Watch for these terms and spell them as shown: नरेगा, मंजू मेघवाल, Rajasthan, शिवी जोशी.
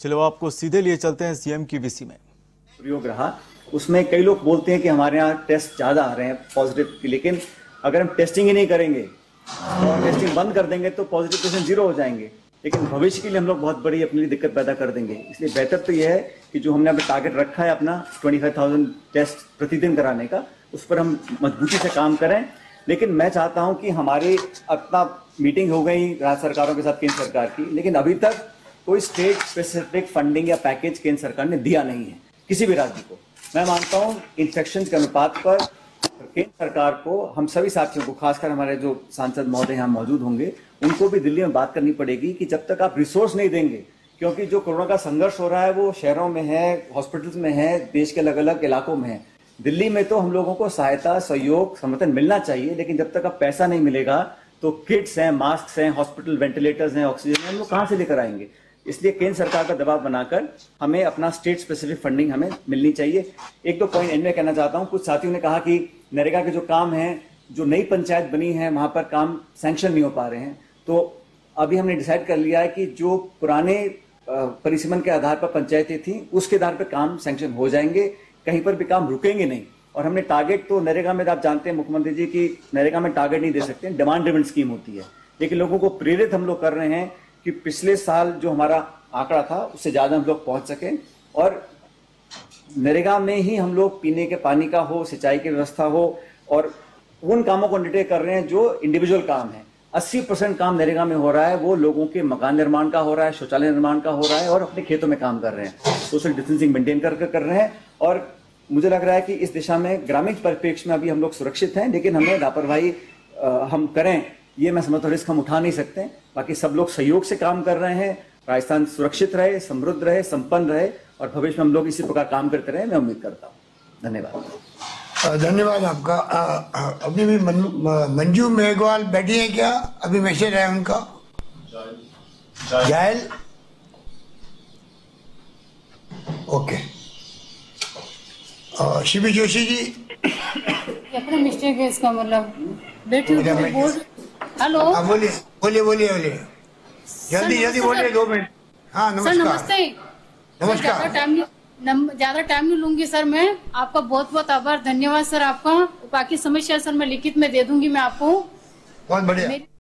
चलो आपको सीधे लिए चलते हैं सीएम की वीसी में। प्रयोग रहा उसमें कई लोग बोलते हैं कि हमारे यहाँ टेस्ट ज्यादा आ रहे हैं पॉजिटिव की, लेकिन अगर हम टेस्टिंग ही नहीं करेंगे और टेस्टिंग बंद कर देंगे तो पॉजिटिव पेशेंट जीरो हो जाएंगे, लेकिन भविष्य के लिए हम लोग बहुत बड़ी अपने लिए दिक्कत पैदा कर देंगे। इसलिए बेहतर तो यह है कि जो हमने अपना टारगेट रखा है अपना 25,000 टेस्ट प्रतिदिन कराने का, उस पर हम मजबूती से काम करें। लेकिन मैं चाहता हूं कि हमारे अपना मीटिंग हो गई राज्य सरकारों के साथ, केंद्र सरकार की, लेकिन अभी तक कोई स्टेट स्पेसिफिक फंडिंग या पैकेज केंद्र सरकार ने दिया नहीं है किसी भी राज्य को। मैं मानता हूँ इन्फेक्शन के अनुपात पर केंद्र सरकार को, हम सभी साथियों को, खासकर हमारे जो सांसद महोदय यहाँ मौजूद होंगे उनको भी दिल्ली में बात करनी पड़ेगी कि जब तक आप रिसोर्स नहीं देंगे, क्योंकि जो कोरोना का संघर्ष हो रहा है वो शहरों में है, हॉस्पिटल्स में है, देश के अलग अलग इलाकों में है। दिल्ली में तो हम लोगों को सहायता, सहयोग, समर्थन मिलना चाहिए, लेकिन जब तक आप पैसा नहीं मिलेगा तो किट्स हैं, मास्क हैं, हॉस्पिटल वेंटिलेटर्स हैं, ऑक्सीजन है, हम लोग कहाँ से लेकर आएंगे। इसलिए केंद्र सरकार का दबाव बनाकर हमें अपना स्टेट स्पेसिफिक फंडिंग हमें मिलनी चाहिए। एक दो पॉइंट एंड में कहना चाहता हूँ। कुछ साथियों ने कहा कि नरेगा के जो काम हैं, जो नई पंचायत बनी है वहाँ पर काम सैंक्शन नहीं हो पा रहे हैं, तो अभी हमने डिसाइड कर लिया है कि जो पुराने परिसीमन के आधार पर पंचायतें थीं उसके आधार पर काम सैंक्शन हो जाएंगे, कहीं पर भी काम रुकेंगे नहीं। और हमने टारगेट तो नरेगा में, आप जानते हैं मुख्यमंत्री जी की नरेगा में टारगेट नहीं दे सकते, डिमांड ड्रिवन स्कीम होती है, लेकिन लोगों को प्रेरित हम लोग कर रहे हैं कि पिछले साल जो हमारा आंकड़ा था उससे ज़्यादा हम लोग पहुँच सकें। और नरेगा में ही हम लोग पीने के पानी का हो, सिंचाई की व्यवस्था हो, और उन कामों को अंडरटेक कर रहे हैं जो इंडिविजुअल काम है। 80% काम नरेगा में हो रहा है वो लोगों के मकान निर्माण का हो रहा है, शौचालय निर्माण का हो रहा है, और अपने खेतों में काम कर रहे हैं, सोशल डिस्टेंसिंग मेंटेन करके कर रहे हैं। और मुझे लग रहा है कि इस दिशा में ग्रामीण परिप्रेक्ष्य में अभी हम लोग सुरक्षित हैं, लेकिन हमें लापरवाही हम करें ये मैं समझता हूँ रिस्क हम उठा नहीं सकते। बाकी सब लोग सहयोग से काम कर रहे हैं, राजस्थान सुरक्षित रहे, समृद्ध रहे, संपन्न रहे, और भविष्य में हम लोग इसी प्रकार काम करते रहे, मैं उम्मीद करता हूँ। धन्यवाद। धन्यवाद आपका। अभी भी मंजू मेघवाल बैठी है क्या? अभी मैसेज है उनका, जायल। ओके, शिवी जोशी जी अपना मिस्टेक है, इसका मतलब बैठे हेलो, बोलिए बोलिए बोलिए बोलिए, जल्दी जल्दी बोलिए, 2 मिनट। हाँ नमस्ते, नमस्कार। ज्यादा टाइम नहीं लूंगी सर मैं, आपका बहुत बहुत आभार, धन्यवाद सर आपका। बाकी समस्या सर मैं लिखित में दे दूंगी मैं आपको। बहुत बढ़िया।